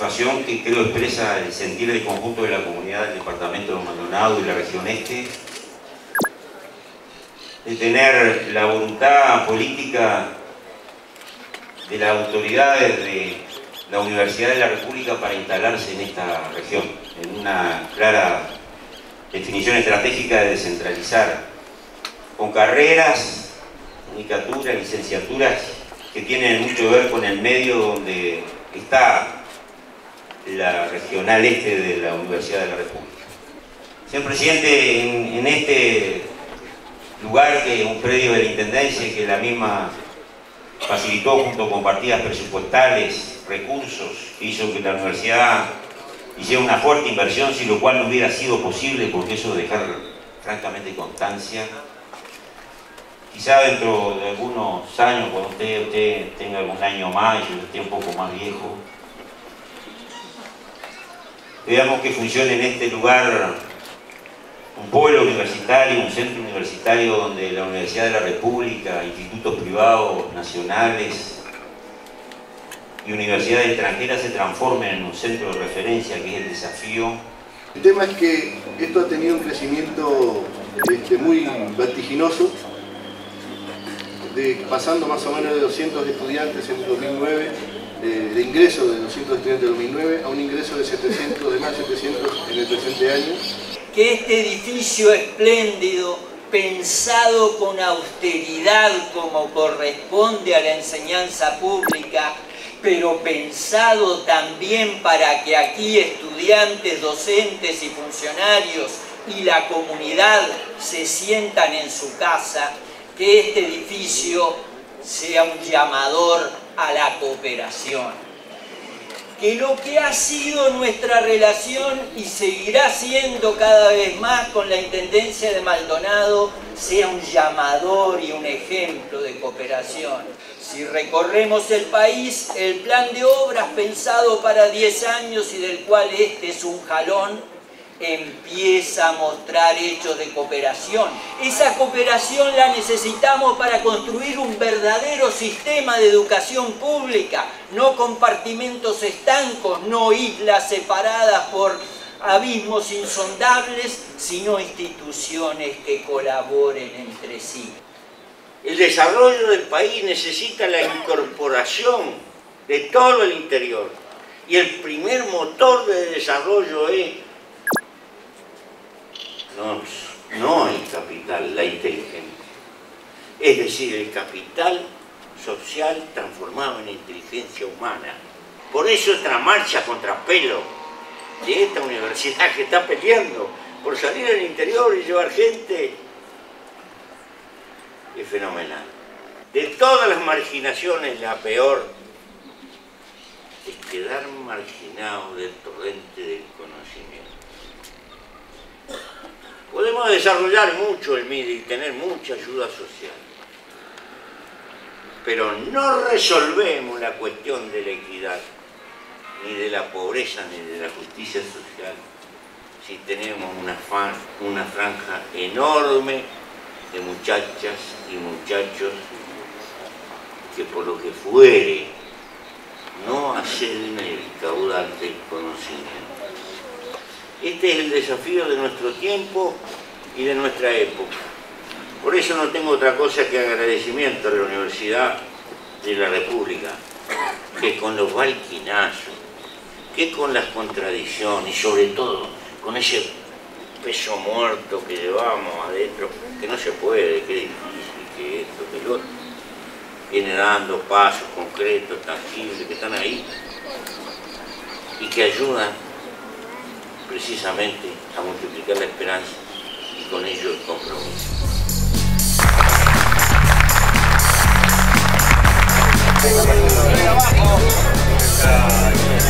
satisfacción que creo expresa el sentir del conjunto de la comunidad del departamento de Maldonado y la región este, de tener la voluntad política de las autoridades de la Universidad de la República para instalarse en esta región, en una clara definición estratégica de descentralizar, con carreras, tecnicaturas, licenciaturas, que tienen mucho que ver con el medio donde está la regional este de la Universidad de la República. Señor Presidente, en este lugar, que es un predio de la Intendencia, que la misma facilitó junto con partidas presupuestales, recursos, hizo que la universidad hiciera una fuerte inversión, sin lo cual no hubiera sido posible, porque eso dejar francamente constancia. Quizá dentro de algunos años, cuando usted tenga algún año más, yo esté un poco más viejo, veamos que funcione en este lugar un pueblo universitario, un centro universitario donde la Universidad de la República, institutos privados, nacionales y universidades extranjeras se transformen en un centro de referencia, que es el desafío. El tema es que esto ha tenido un crecimiento muy vertiginoso, pasando más o menos de 200 estudiantes en 2009, de ingreso de 200 estudiantes en 2009 a un ingreso de 700, de más de 700 en el presente año. Que este edificio espléndido, pensado con austeridad como corresponde a la enseñanza pública, pero pensado también para que aquí estudiantes, docentes y funcionarios y la comunidad se sientan en su casa, que este edificio sea un llamador a la cooperación. Que lo que ha sido nuestra relación y seguirá siendo cada vez más con la Intendencia de Maldonado sea un llamador y un ejemplo de cooperación. Si recorremos el país, el plan de obras pensado para 10 años y del cual este es un jalón, empieza a mostrar hechos de cooperación. Esa cooperación la necesitamos para construir un verdadero sistema de educación pública, no compartimentos estancos, no islas separadas por abismos insondables, sino instituciones que colaboren entre sí. El desarrollo del país necesita la incorporación de todo el interior, y el primer motor de desarrollo es no el capital, la inteligencia, es decir, el capital social transformado en inteligencia humana. Por eso es la marcha contra pelo de esta universidad, que está peleando por salir al interior y llevar gente. Es fenomenal. De todas las marginaciones, la peor es quedar marginado del torrente del conocimiento. Podemos desarrollar mucho el MIDI y tener mucha ayuda social, pero no resolvemos la cuestión de la equidad, ni de la pobreza, ni de la justicia social, si tenemos una franja enorme de muchachas y muchachos que, por lo que fuere, no acceden al caudal del conocimiento. Este es el desafío de nuestro tiempo y de nuestra época. Por eso no tengo otra cosa que agradecimiento a la Universidad de la República, que con los balquinazos, que con las contradicciones, y sobre todo con ese peso muerto que llevamos adentro, que no se puede, que es difícil, que esto, que lo otro, viene dando pasos concretos, tangibles, que están ahí y que ayudan precisamente a multiplicar la esperanza y con ello el compromiso.